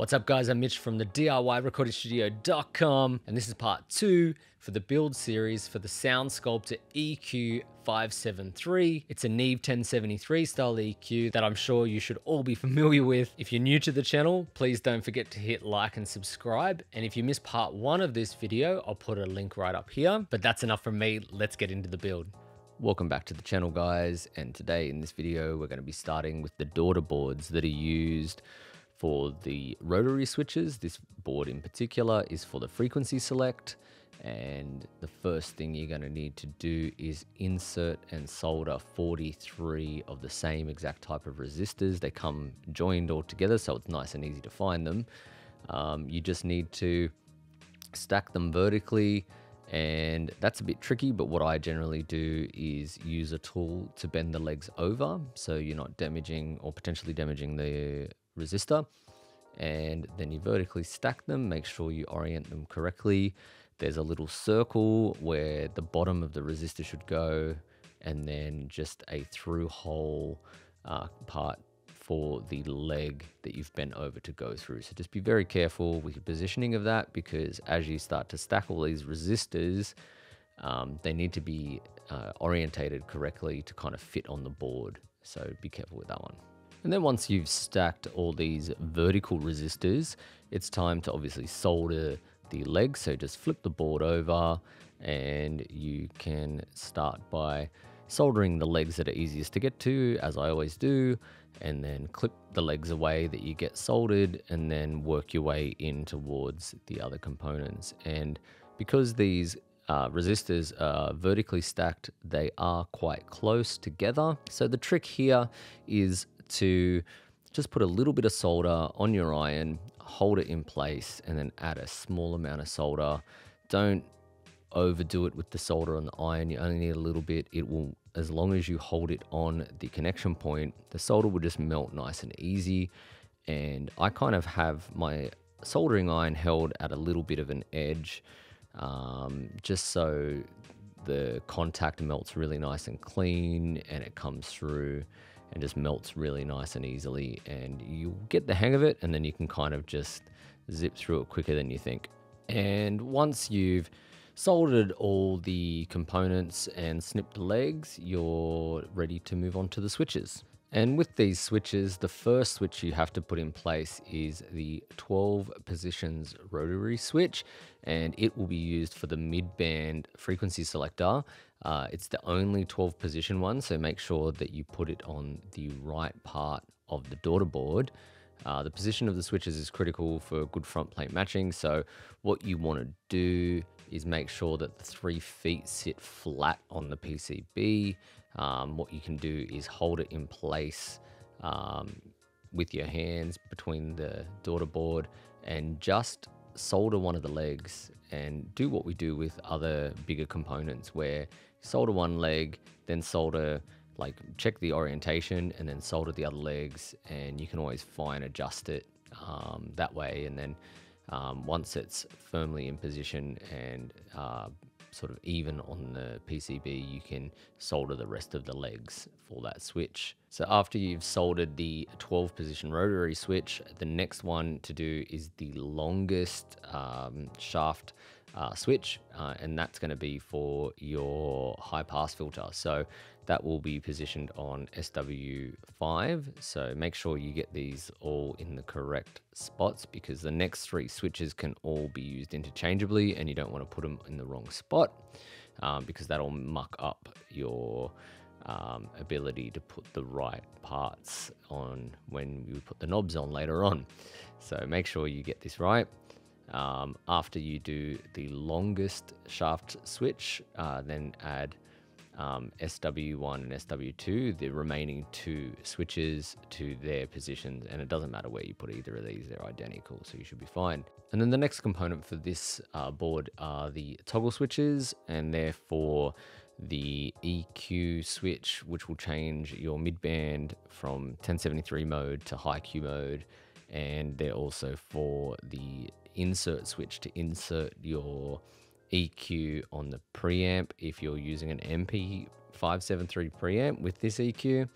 What's up guys, I'm Mitch from the DIYRecordingStudio.com and this is part 2 for the build series for the Sound Skulptor EQ573. It's a Neve 1073 style EQ that I'm sure you should all be familiar with. If you're new to the channel, please don't forget to hit like and subscribe. And if you missed part 1 of this video, I'll put a link right up here. But that's enough from me, let's get into the build. Welcome back to the channel guys, and today in this video we're going to be starting with the daughter boards that are used for the rotary switches. This board in particular is for the frequency select, and the first thing you're going to need to do is insert and solder 43 of the same exact type of resistors. They come joined all together, so it's nice and easy to find them. You just need to stack them vertically, and that's a bit tricky, but what I generally do is use a tool to bend the legs over so you're not damaging or potentially damaging the resistor. And then you vertically stack them, make sure you orient them correctly. There's a little circle where the bottom of the resistor should go, and then just a through hole part for the leg that you've bent over to go through. So just be very careful with your positioning of that, because as you start to stack all these resistors, they need to be orientated correctly to kind of fit on the board. So be careful with that one. And then once you've stacked all these vertical resistors, it's time to obviously solder the legs. So just flip the board over, and you can start by soldering the legs that are easiest to get to, as I always do, and then clip the legs away that you get soldered, and then work your way in towards the other components. And because these resistors are vertically stacked, they are quite close together. So the trick here is to just put a little bit of solder on your iron, hold it in place, and then add a small amount of solder. Don't overdo it with the solder on the iron. You only need a little bit. It will, as long as you hold it on the connection point, the solder will just melt nice and easy. And I kind of have my soldering iron held at a little bit of an edge, just so the contact melts really nice and clean, and it comes through and just melts really nice and easily, and you'll get the hang of it, and then you can kind of just zip through it quicker than you think. And once you've soldered all the components and snipped the legs, you're ready to move on to the switches. And with these switches, the first switch you have to put in place is the 12 positions rotary switch, and it will be used for the mid-band frequency selector. It's the only 12 position one, so make sure that you put it on the right part of the daughter board. The position of the switches is critical for good front plate matching, so what you want to do is make sure that the 3 feet sit flat on the PCB. What you can do is hold it in place with your hands between the daughter board, and just solder one of the legs, and do what we do with other bigger components where solder one leg, then solder, like, check the orientation and then solder the other legs, and you can always fine adjust it that way. And then once it's firmly in position and sort of even on the PCB, you can solder the rest of the legs for that switch. So after you've soldered the 12 position rotary switch, the next one to do is the longest shaft switch, and that's going to be for your high pass filter. So that will be positioned on SW5, so make sure you get these all in the correct spots, because the next 3 switches can all be used interchangeably, and you don't want to put them in the wrong spot, because that'll muck up your ability to put the right parts on when you put the knobs on later on. So make sure you get this right. After you do the longest shaft switch, then add SW1 and SW2, the remaining 2 switches, to their positions, and it doesn't matter where you put either of these, they're identical, so you should be fine. And then the next component for this board are the toggle switches, and therefore the EQ switch, which will change your midband from 1073 mode to high Q mode, and they're also for the insert switch to insert your EQ on the preamp if you're using an MP573 preamp with this EQ.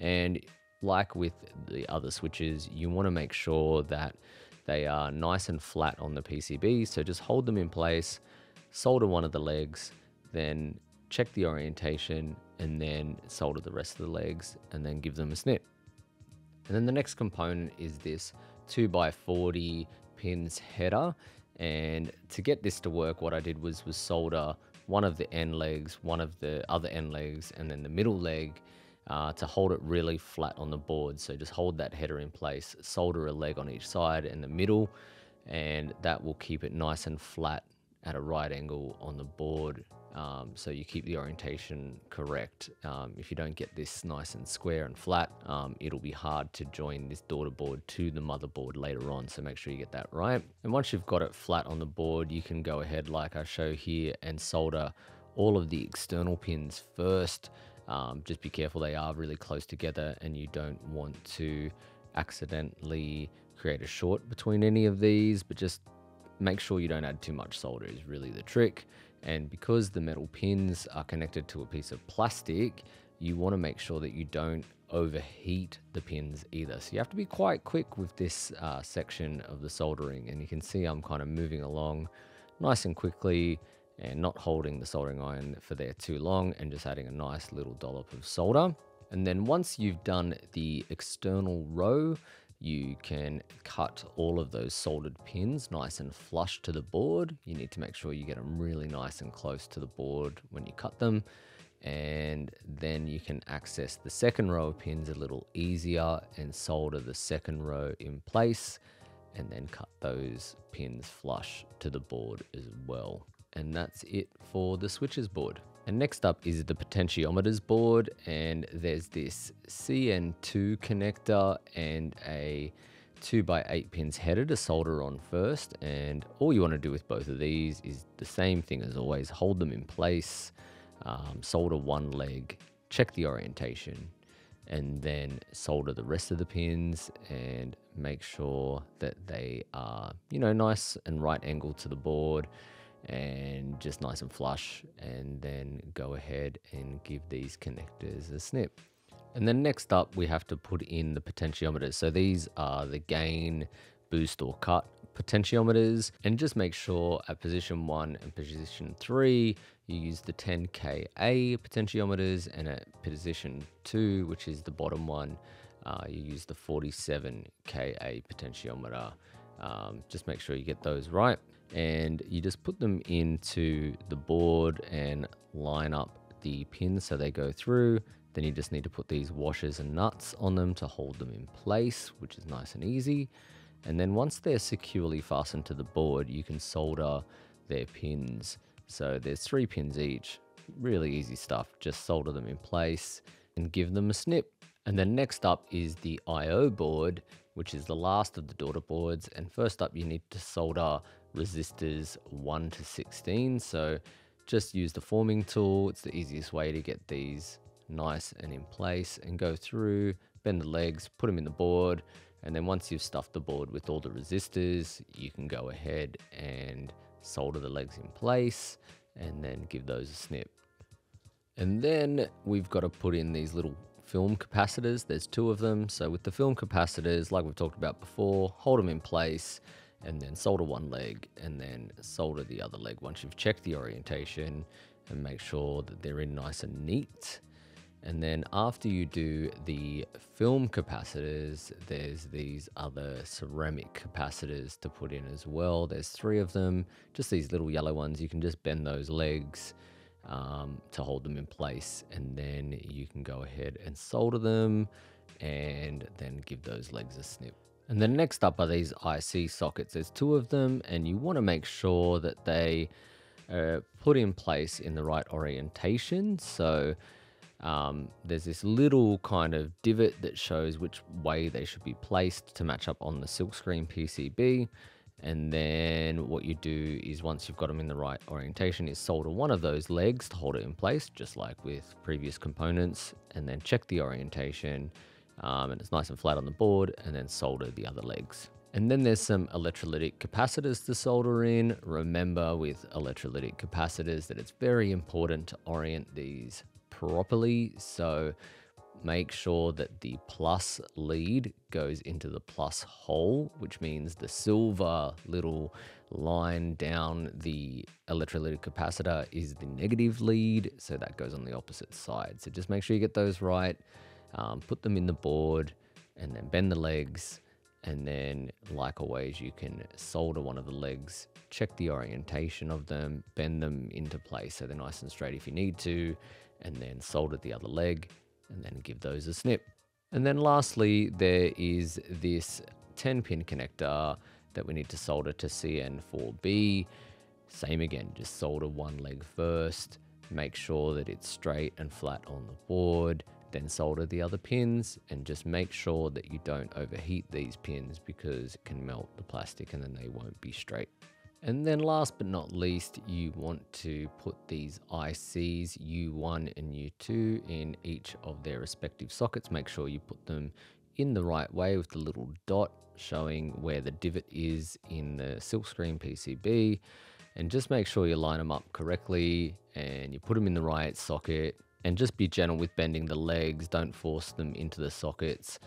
And like with the other switches, you want to make sure that They are nice and flat on the PCB, so just hold them in place, solder one of the legs, then check the orientation, and then solder the rest of the legs, and then give them a snip. And then the next component is this 2x40 pins header. And to get this to work, what I did was solder one of the end legs, one of the other end legs, and then the middle leg to hold it really flat on the board. So just hold that header in place, solder a leg on each side and the middle, and that will keep it nice and flat at a right angle on the board. So you keep the orientation correct. If you don't get this nice and square and flat, it'll be hard to join this daughter board to the motherboard later on, so make sure you get that right. And once you've got it flat on the board, you can go ahead like I show here and solder all of the external pins first. Just be careful, they are really close together and you don't want to accidentally create a short between any of these, but just make sure you don't add too much solder is really the trick. And because the metal pins are connected to a piece of plastic, you want to make sure that you don't overheat the pins either. So you have to be quite quick with this section of the soldering. And you can see I'm kind of moving along nice and quickly and not holding the soldering iron for there too long, and just adding a nice little dollop of solder. And then once you've done the external row, you can cut all of those soldered pins nice and flush to the board. You need to make sure you get them really nice and close to the board when you cut them. And then you can access the second row of pins a little easier and solder the second row in place, and then cut those pins flush to the board as well. And that's it for the switches board. And next up is the potentiometers board, and there's this CN2 connector and a 2x8 pins header to solder on first. And all you want to do with both of these is the same thing as always, hold them in place, solder one leg, check the orientation, and then solder the rest of the pins and make sure that they are, you know, nice and right angle to the board, and just nice and flush, and then go ahead and give these connectors a snip. And then next up we have to put in the potentiometers. So these are the gain, boost or cut potentiometers, and just make sure at position 1 and position 3 you use the 10kA potentiometers, and at position 2, which is the bottom one, you use the 47kA potentiometer. Just make sure you get those right, and you just put them into the board and line up the pins so they go through. Then you just need to put these washers and nuts on them to hold them in place, which is nice and easy. And then once they're securely fastened to the board, you can solder their pins. So there's 3 pins each, really easy stuff. Just solder them in place and give them a snip. And then next up is the IO board, which is the last of the daughter boards. And first up, you need to solder resistors 1 to 16. So just use the forming tool. It's the easiest way to get these nice and in place, and go through, bend the legs, put them in the board. And then once you've stuffed the board with all the resistors, you can go ahead and solder the legs in place and then give those a snip. And then we've got to put in these little film capacitors. There's 2 of them. So with the film capacitors, like we've talked about before, hold them in place and then solder one leg and then solder the other leg once you've checked the orientation and make sure that they're in nice and neat. And then after you do the film capacitors, there's these other ceramic capacitors to put in as well. There's 3 of them, just these little yellow ones. You can just bend those legs to hold them in place, and then you can go ahead and solder them and then give those legs a snip. And then next up are these IC sockets. There's 2 of them, and you want to make sure that they are put in place in the right orientation. So there's this little kind of divot that shows which way they should be placed to match up on the silkscreen PCB. And then what you do is, once you've got them in the right orientation, is solder one of those legs to hold it in place, just like with previous components, and then check the orientation, and it's nice and flat on the board, and then solder the other legs. And then there's some electrolytic capacitors to solder in. Remember with electrolytic capacitors that it's very important to orient these properly. So Make sure that the plus lead goes into the plus hole, which means the silver little line down the electrolytic capacitor is the negative lead, so that goes on the opposite side. So just make sure you get those right, put them in the board, and then bend the legs, and then like always you can solder one of the legs, check the orientation of them, bend them into place so they're nice and straight if you need to, and then solder the other leg, and then give those a snip. And then lastly, there is this 10-pin connector that we need to solder to CN4B. Same again, just solder one leg first, make sure that it's straight and flat on the board, then solder the other pins, and just make sure that you don't overheat these pins because it can melt the plastic and then they won't be straight. And then last but not least, you want to put these ICs U1 and U2 in each of their respective sockets. Make sure you put them in the right way with the little dot showing where the divot is in the silkscreen PCB, and just make sure you line them up correctly and you put them in the right socket, and just be gentle with bending the legs. Don't force them into the sockets.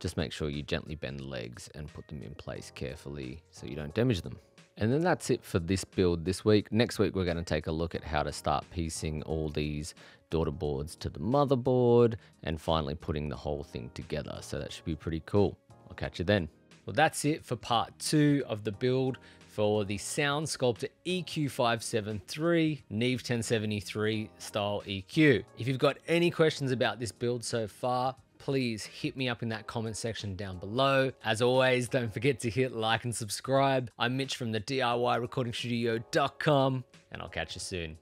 Just make sure you gently bend the legs and put them in place carefully so you don't damage them. And then that's it for this build this week. Next week, we're going to take a look at how to start piecing all these daughter boards to the motherboard and finally putting the whole thing together. So that should be pretty cool. I'll catch you then. Well, that's it for part 2 of the build for the Sound Skulptor EQ573 Neve 1073 style EQ. If you've got any questions about this build so far, please hit me up in that comment section down below. As always, don't forget to hit like and subscribe. I'm Mitch from the DIYRecordingStudio.com, and I'll catch you soon.